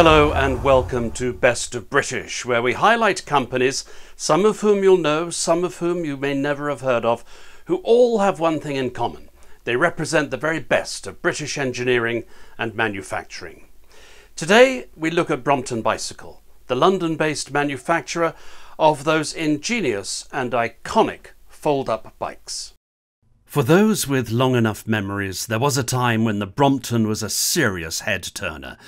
Hello and welcome to Best of British, where we highlight companies, some of whom you'll know, some of whom you may never have heard of, who all have one thing in common. They represent the very best of British engineering and manufacturing. Today we look at Brompton Bicycle, the London-based manufacturer of those ingenious and iconic fold-up bikes. For those with long enough memories, there was a time when the Brompton was a serious head-turner.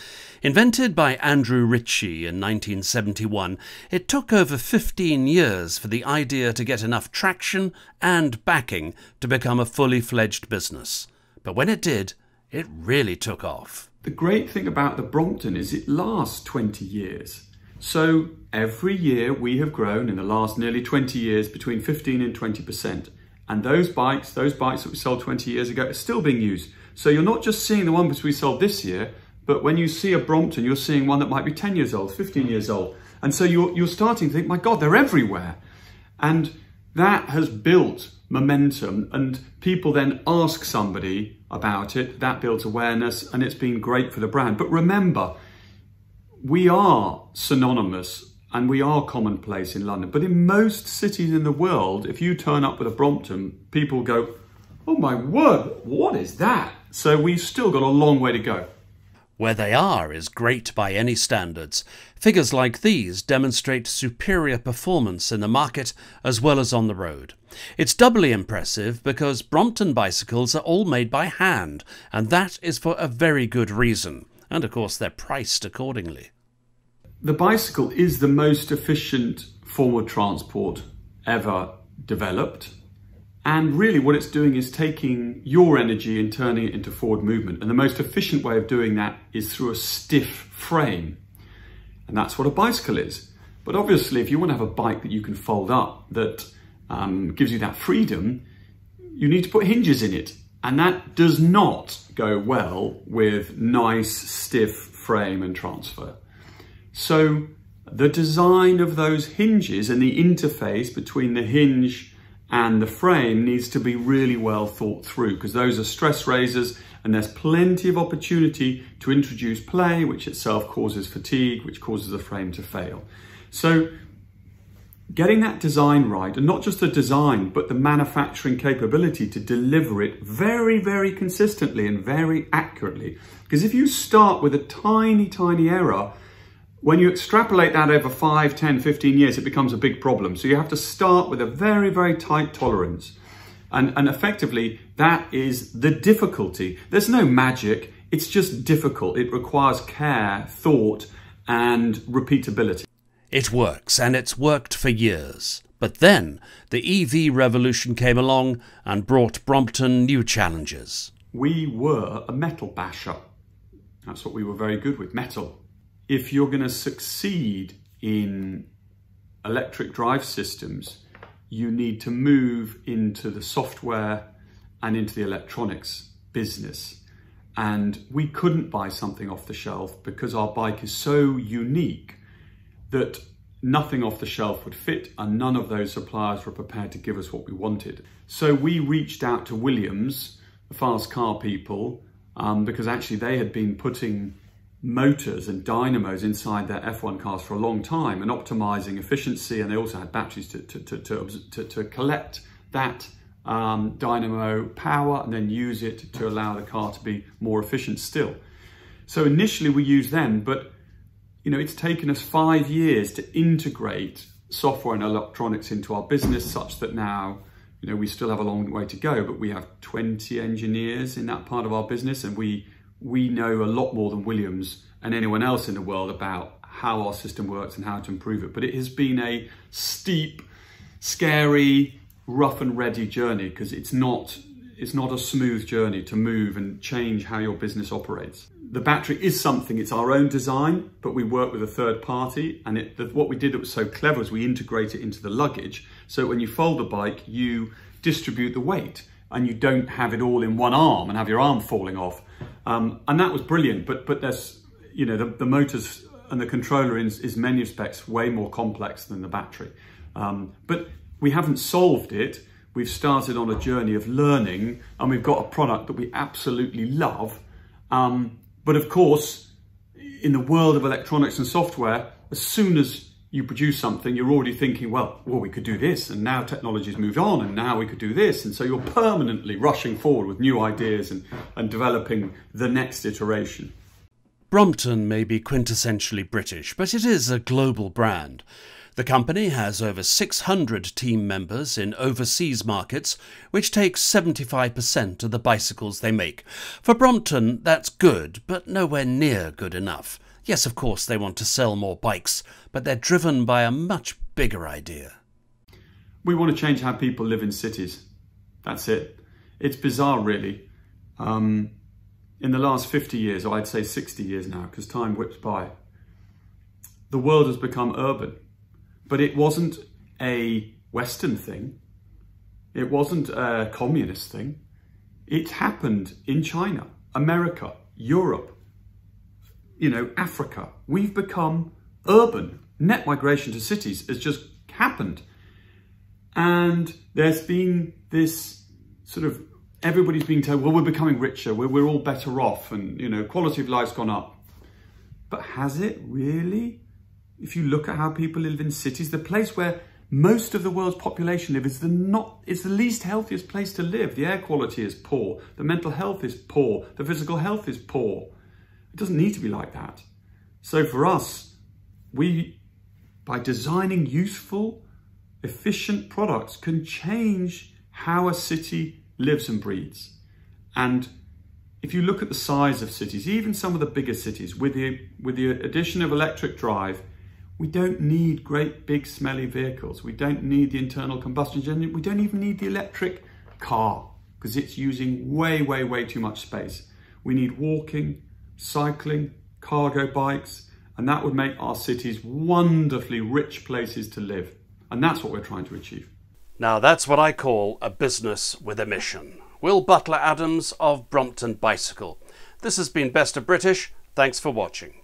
Invented by Andrew Ritchie in 1971, it took over 15 years for the idea to get enough traction and backing to become a fully fledged business. But when it did, it really took off. The great thing about the Brompton is it lasts 20 years. So every year we have grown in the last nearly 20 years between 15 and 20%. And those bikes that we sold 20 years ago are still being used. So you're not just seeing the ones we sold this year, but when you see a Brompton, you're seeing one that might be 10 years old, 15 years old. And so you're starting to think, my God, they're everywhere. And that has built momentum, and people then ask somebody about it. That builds awareness, and it's been great for the brand. But remember, we are synonymous and we are commonplace in London. But in most cities in the world, if you turn up with a Brompton, people go, oh my word, what is that? So we've still got a long way to go. Where they are is great by any standards. Figures like these demonstrate superior performance in the market as well as on the road. It's doubly impressive because Brompton bicycles are all made by hand, and that is for a very good reason. And of course, they're priced accordingly. The bicycle is the most efficient form of transport ever developed. And really what it's doing is taking your energy and turning it into forward movement. And the most efficient way of doing that is through a stiff frame. And that's what a bicycle is. But obviously, if you want to have a bike that you can fold up, that gives you that freedom, you need to put hinges in it. And that does not go well with nice, stiff frame and transfer. So the design of those hinges and the interface between the hinge and the frame needs to be really well thought through, because those are stress raisers, and there's plenty of opportunity to introduce play, which itself causes fatigue, which causes the frame to fail. So getting that design right, and not just the design, but the manufacturing capability to deliver it very, very consistently and very accurately. Because if you start with a tiny, tiny error, when you extrapolate that over 5, 10, 15 years, it becomes a big problem. So you have to start with a very, very tight tolerance. And effectively, that is the difficulty. There's no magic, it's just difficult. It requires care, thought, and repeatability. It works, and it's worked for years. But then the EV revolution came along and brought Brompton new challenges. We were a metal basher. That's what we were very good with, metal. If you're going to succeed in electric drive systems, you need to move into the software and into the electronics business. And we couldn't buy something off the shelf because our bike is so unique that nothing off the shelf would fit, and none of those suppliers were prepared to give us what we wanted. So we reached out to Williams, the fast car people, because actually they had been putting motors and dynamos inside their F1 cars for a long time and optimizing efficiency, and they also had batteries to collect that dynamo power and then use it to allow the car to be more efficient still. So initially we used them, but you know, it's taken us 5 years to integrate software and electronics into our business, such that now, you know, we still have a long way to go, but we have 20 engineers in that part of our business, and we know a lot more than Williams and anyone else in the world about how our system works and how to improve it. But it has been a steep, scary, rough and ready journey, because it's not a smooth journey to move and change how your business operates. The battery is something, it's our own design, but we work with a third party, and what we did that was so clever is we integrate it into the luggage. So when you fold the bike, you distribute the weight and you don't have it all in one arm and have your arm falling off. And that was brilliant, but there's, you know, the motors and the controller is in many respects way more complex than the battery. But we haven't solved it. We've started on a journey of learning, and we've got a product that we absolutely love. But of course, in the world of electronics and software, as soon as you produce something, you're already thinking, well, we could do this, and now technology's moved on, and now we could do this. And so you're permanently rushing forward with new ideas and developing the next iteration. Brompton may be quintessentially British, but it is a global brand. The company has over 600 team members in overseas markets, which takes 75% of the bicycles they make. For Brompton, that's good, but nowhere near good enough. Yes, of course, they want to sell more bikes, but they're driven by a much bigger idea. We want to change how people live in cities. That's it. It's bizarre, really. In the last 50 years, or I'd say 60 years now, because time whips by, the world has become urban. But it wasn't a Western thing. It wasn't a communist thing. It happened in China, America, Europe, you know, Africa. We've become urban. Net migration to cities has just happened. And there's been this sort of, everybody's being told, well, we're becoming richer, we're all better off, and, you know, quality of life's gone up. But has it really? If you look at how people live in cities, the place where most of the world's population live is the least healthiest place to live. The air quality is poor, the mental health is poor, the physical health is poor. It doesn't need to be like that. So for us, by designing useful, efficient products, can change how a city lives and breathes. And if you look at the size of cities, even some of the bigger cities, with the addition of electric drive, we don't need great big smelly vehicles. We don't need the internal combustion engine. We don't even need the electric car, because it's using way, way, way too much space. We need walking, cycling, cargo bikes, and that would make our cities wonderfully rich places to live. And that's what we're trying to achieve. Now that's what I call a business with a mission. Will Butler-Adams of Brompton Bicycle. This has been Best of British. Thanks for watching.